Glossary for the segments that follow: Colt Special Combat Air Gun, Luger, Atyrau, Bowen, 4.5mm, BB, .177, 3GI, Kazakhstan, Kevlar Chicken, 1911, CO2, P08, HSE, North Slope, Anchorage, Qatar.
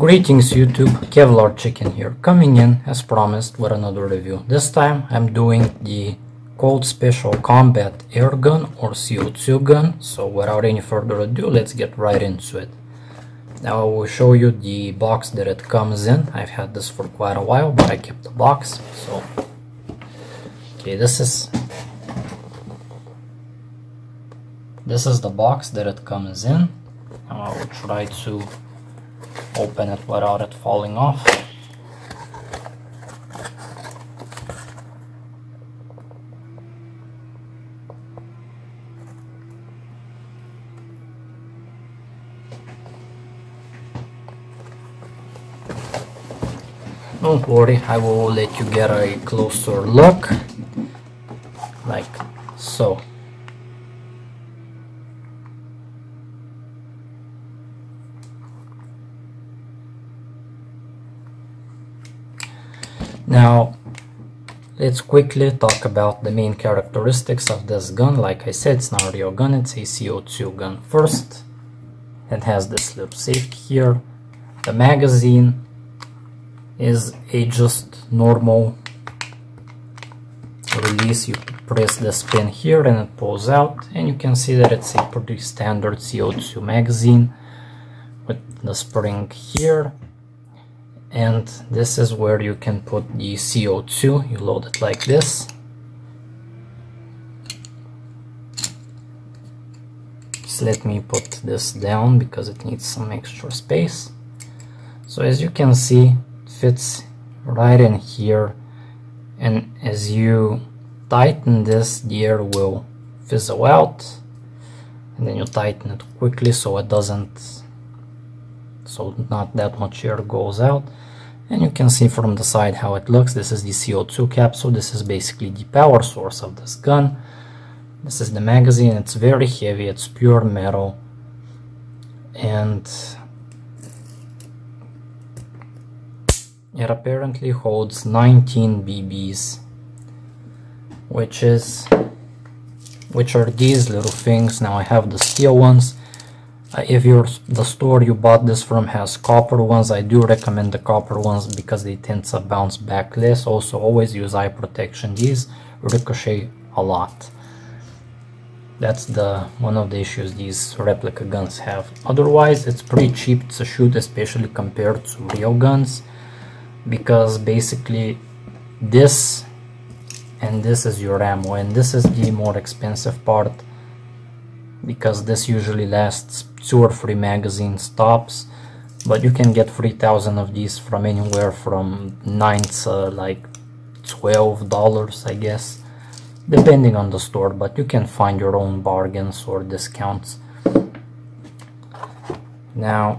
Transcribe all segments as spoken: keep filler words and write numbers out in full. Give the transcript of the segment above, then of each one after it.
Greetings YouTube, Kevlar Chicken here, coming in as promised with another review. This time I'm doing the Colt Special Combat Air Gun or P oh eight gun, so without any further ado, let's get right into it. Now I will show you the box that it comes in. I've had this for quite a while, but I kept the box, so... Okay, this is... This is the box that it comes in. Now I will try to open it without it falling off. Don't worry, I will let you get a closer look, like so. Now, let's quickly talk about the main characteristics of this gun. Like I said, it's not a real gun, it's a P oh eight gun. First, it has this little safety here. The magazine is a just normal release. You press this pin here and it pulls out. And you can see that it's a pretty standard P oh eight magazine with the spring here. And this is where you can put the P oh eight. You load it like this, just let me put this down because it needs some extra space. So as you can see, it fits right in here, and as you tighten this, the air will fizzle out, and then you tighten it quickly so it doesn't so not that much air goes out. And you can see from the side how it looks. This is the P oh eight capsule. This is basically the power source of this gun. This is the magazine. It's very heavy. It's pure metal. And it apparently holds nineteen B Bs, which is which are these little things. Now I have the steel ones. Uh, if you're, the store you bought this from has copper ones, I do recommend the copper ones because they tend to bounce back less. Also, always use eye protection. These ricochet a lot. That's the one of the issues these replica guns have. Otherwise, it's pretty cheap to shoot, especially compared to real guns, because basically this and this is your ammo, and this is the more expensive part, because this usually lasts two or three magazine stops, but you can get three thousand of these from anywhere from nine to like twelve dollars, I guess, depending on the store, but you can find your own bargains or discounts. Now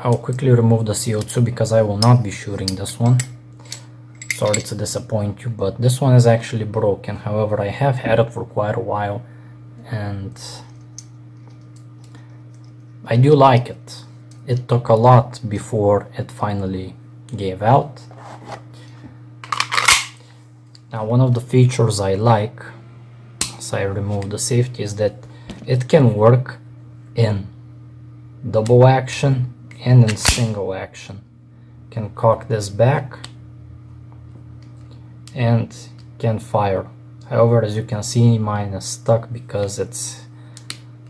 I'll quickly remove the P oh eight because I will not be shooting this one. Sorry to disappoint you, but this one is actually broken. However, I have had it for quite a while and I do like it. It took a lot before it finally gave out. Now, one of the features I like, as I remove the safety, is that it can work in double action and in single action. You can cock this back and can fire. However, as you can see, mine is stuck because it's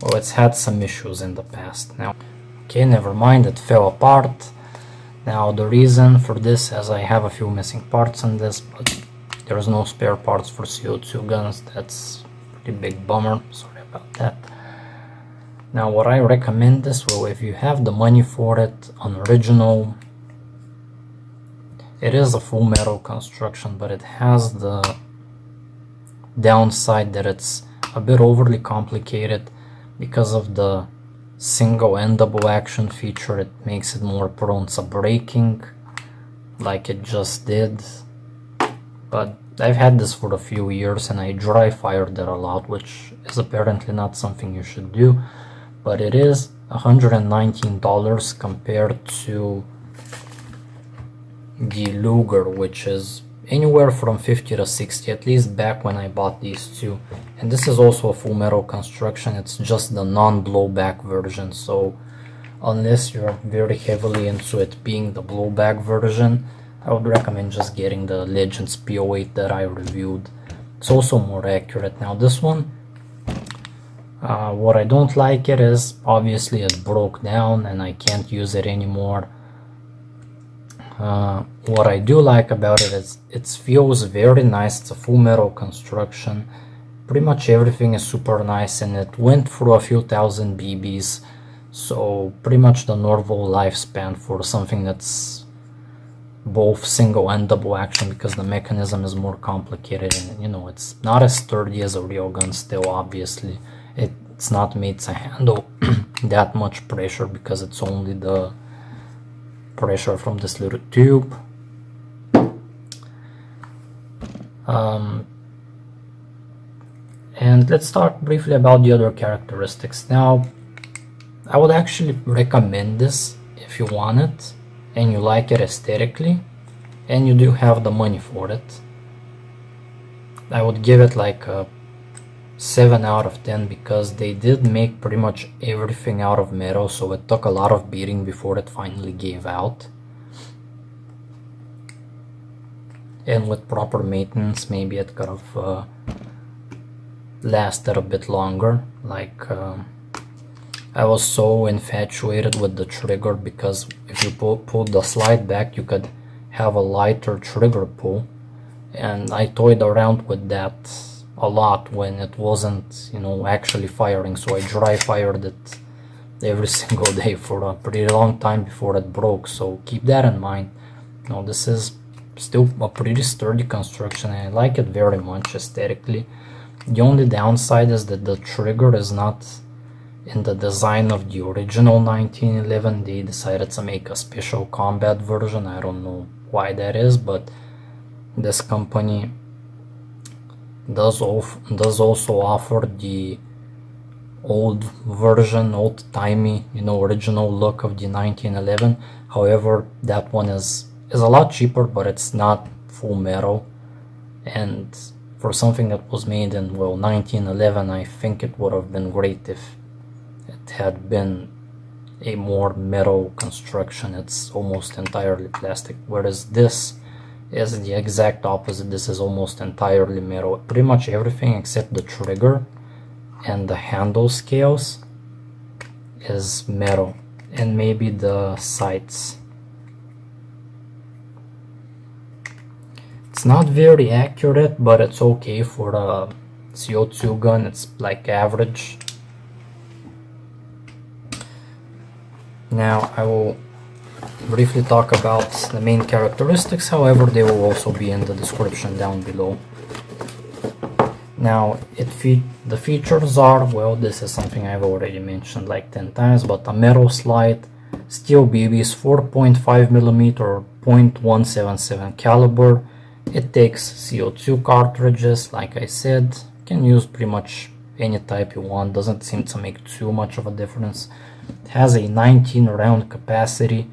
Well, it's had some issues in the past. Now, okay, never mind, it fell apart. Now, the reason for this is I have a few missing parts in this, but there's no spare parts for P oh eight guns. That's a pretty big bummer. Sorry about that. Now, what I recommend is, well, if you have the money for it, an original. It is a full metal construction, but it has the downside that it's a bit overly complicated. Because of the single and double action feature, it makes it more prone to breaking, like it just did. But I've had this for a few years and I dry fired it a lot, which is apparently not something you should do. But it is one hundred nineteen dollars compared to the Luger, which is anywhere from fifty to sixty, at least back when I bought these two. And this is also a full metal construction. It's just the non-blowback version, so unless you're very heavily into it being the blowback version. I would recommend just getting the Legends P oh eight that I reviewed. It's also more accurate. Now this one, uh, what I don't like it is obviously it broke down and I can't use it anymore. Uh, what I do like about it is it feels very nice. It's a full metal construction. Pretty much everything is super nice, and it went through a few thousand B Bs. So pretty much the normal lifespan for something that's both single and double action, because the mechanism is more complicated and, you know, it's not as sturdy as a real gun still, obviously. It's not made to handle that much pressure because it's only the pressure from this little tube. Um, and let's talk briefly about the other characteristics. Now, I would actually recommend this if you want it and you like it aesthetically and you do have the money for it. I would give it like a seven out of ten because they did make pretty much everything out of metal, so it took a lot of beating before it finally gave out. And with proper maintenance, maybe it could have uh, lasted a bit longer. Like uh, I was so infatuated with the trigger because if you pull, pull the slide back, you could have a lighter trigger pull, and I toyed around with that a lot when it wasn't, you know, actually firing. So I dry fired it every single day for a pretty long time before it broke. So keep that in mind. Now this is still a pretty sturdy construction, and I like it very much aesthetically. The only downside is that the trigger is not in the design of the original nineteen eleven. They decided to make a special combat version. I don't know why that is, but this company does, does also offer the old version, old-timey, you know, original look of the nineteen eleven. However, that one is, is a lot cheaper, but it's not full metal. And for something that was made in, well, nineteen eleven, I think it would have been great if it had been a more metal construction. It's almost entirely plastic, whereas this is the exact opposite. This is almost entirely metal. Pretty much everything except the trigger and the handle scales is metal, and maybe the sights. It's not very accurate, but it's okay for a C O two gun. It's like average. Now I will briefly talk about the main characteristics, however they will also be in the description down below. Now it fe the features are, well, this is something I've already mentioned like ten times, but a metal slide, steel B Bs, four point five millimeter or point one seven seven caliber. It takes C O two cartridges, like I said. You can use pretty much any type you want, doesn't seem to make too much of a difference. It has a nineteen round capacity.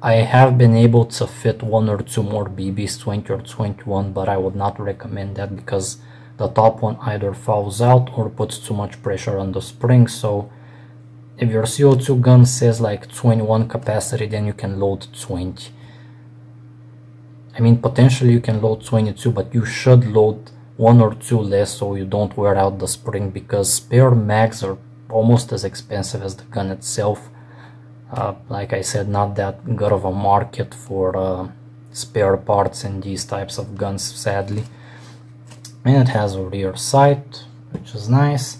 I have been able to fit one or two more B Bs, twenty or twenty-one, but I would not recommend that because the top one either falls out or puts too much pressure on the spring. So if your C O two gun says like twenty-one capacity, then you can load twenty. I mean, potentially you can load twenty-two, but you should load one or two less so you don't wear out the spring, because spare mags are almost as expensive as the gun itself. Uh, like I said, not that good of a market for uh, spare parts in these types of guns, sadly. And it has a rear sight, which is nice.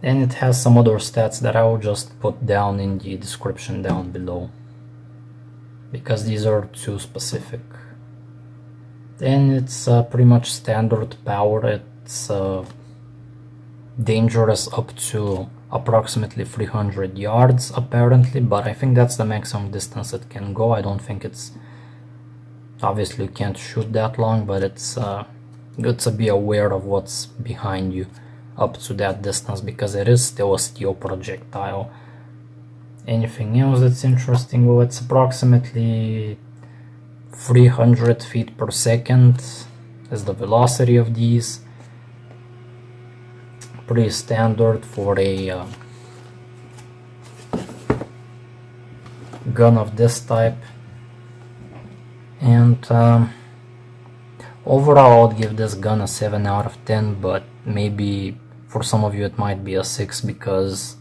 And it has some other stats that I will just put down in the description down below, because these are too specific. And it's uh, pretty much standard power. It's uh, dangerous up to approximately three hundred yards apparently, but I think that's the maximum distance it can go. I don't think it's, obviously you can't shoot that long, but it's uh, good to be aware of what's behind you up to that distance, because it is still a steel projectile. Anything else that's interesting? Well, it's approximately three hundred feet per second is the velocity of these. pretty standard for a uh, gun of this type, and um, overall I would give this gun a seven out of ten, but maybe for some of you it might be a six because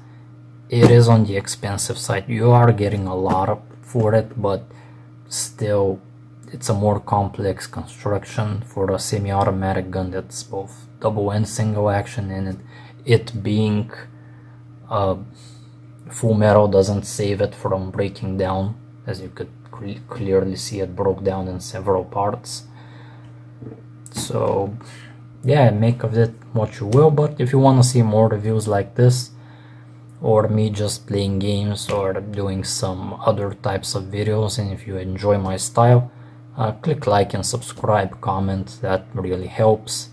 it is on the expensive side. You are getting a lot for it, but still it's a more complex construction for a semi-automatic gun that's both double and single action, and it, it being uh, full metal doesn't save it from breaking down, as you could cl clearly see it broke down in several parts. So yeah, make of it what you will, but if you want to see more reviews like this, or me just playing games or doing some other types of videos, and if you enjoy my style, uh, click like and subscribe, comment, that really helps.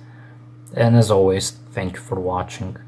And as always, thank you for watching.